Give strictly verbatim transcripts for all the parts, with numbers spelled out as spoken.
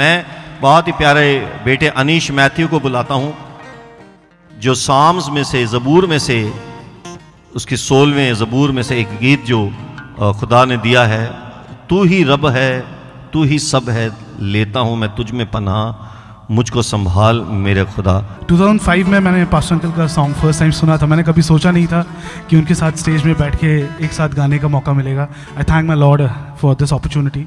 मैं बहुत ही प्यारे बेटे अनीश मैथ्यू को बुलाता हूँ, जो साम्स में से, ज़बूर में से, उसकी सोलहवें ज़बूर में से एक गीत जो खुदा ने दिया है, तू ही रब है, तू ही सब है, लेता हूँ मैं तुझ में पनाह, मुझको संभाल मेरे खुदा। दो हज़ार पाँच में मैंने पास्टर अंकल का सॉन्ग फर्स्ट टाइम सुना था। मैंने कभी सोचा नहीं था कि उनके साथ स्टेज में बैठ के एक साथ गाने का मौका मिलेगा। I thank my Lord for this opportunity.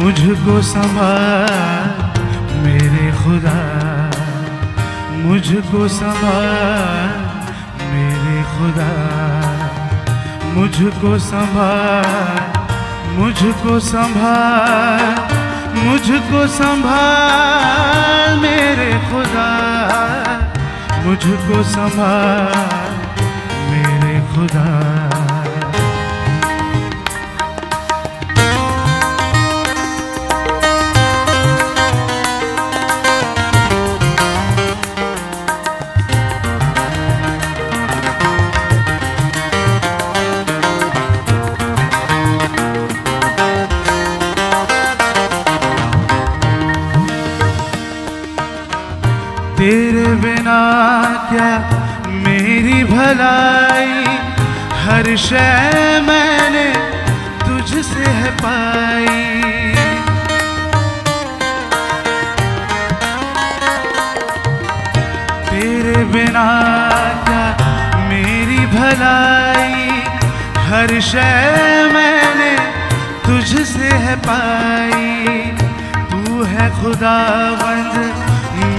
मुझको संभाल, मुझको संभाल मेरे खुदा, मुझको संभाल मेरे खुदा। क्या मेरी भलाई, हर शय मैंने तुझसे है पाई, तेरे बिना क्या मेरी भलाई, हर शय मैंने तुझसे है पाई। तू है खुदावंद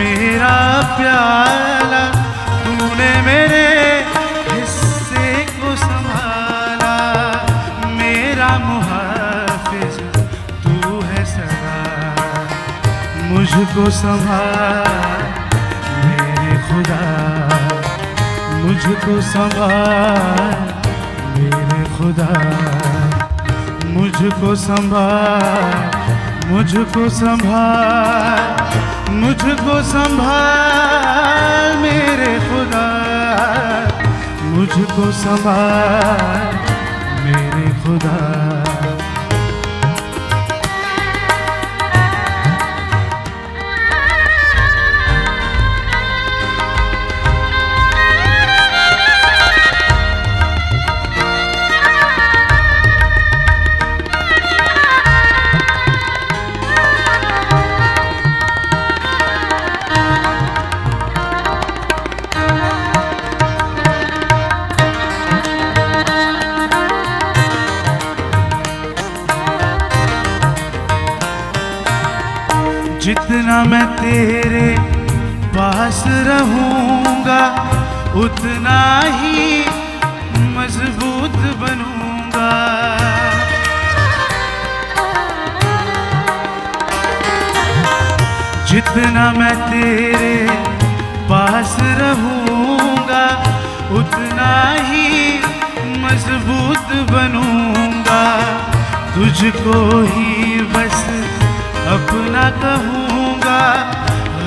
मेरा प्याला, तूने मेरे हिस्से को संभाला, मेरा मुहाफिज तू है सदा, मुझको संभाल मेरे खुदा, मुझको संभाल मेरे खुदा, मुझको संभाल, मुझको संभाल, मुझको संभाल मेरे खुदा, मुझको संभाल मेरे खुदा। जितना मैं तेरे पास रहूँगा, उतना ही मजबूत बनूँगा, जितना मैं तेरे पास रहूँगा, उतना ही मजबूत बनूँगा। तुझको ही बस अपना कहूँगा,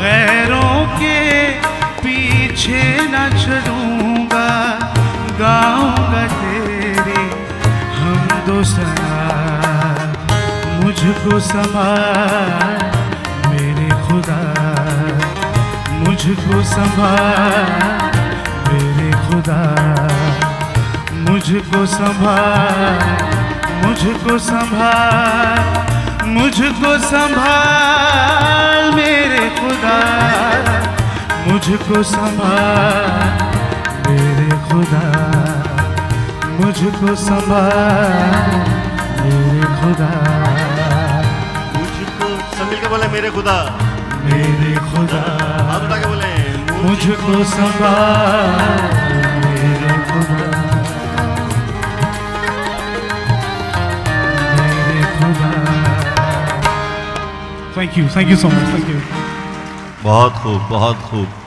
गैरों के पीछे न चलूँगा, गाऊँगा तेरी हमदो-सना, मुझको संभाल मेरे खुदा, मुझको संभाल मेरे खुदा, मुझको संभाल, मुझको संभाल, मुझको संभाल मेरे खुदा, मुझको संभाल मेरे खुदा, मुझको संभाल मेरे खुदा, मुझको संभाल के बोले मेरे खुदा, मेरे खुदा। मुझको संभाल मेरे खुदा, मेरे खुदा। Thank you, thank you so much, thank you. बहुत खूब, बहुत खूब।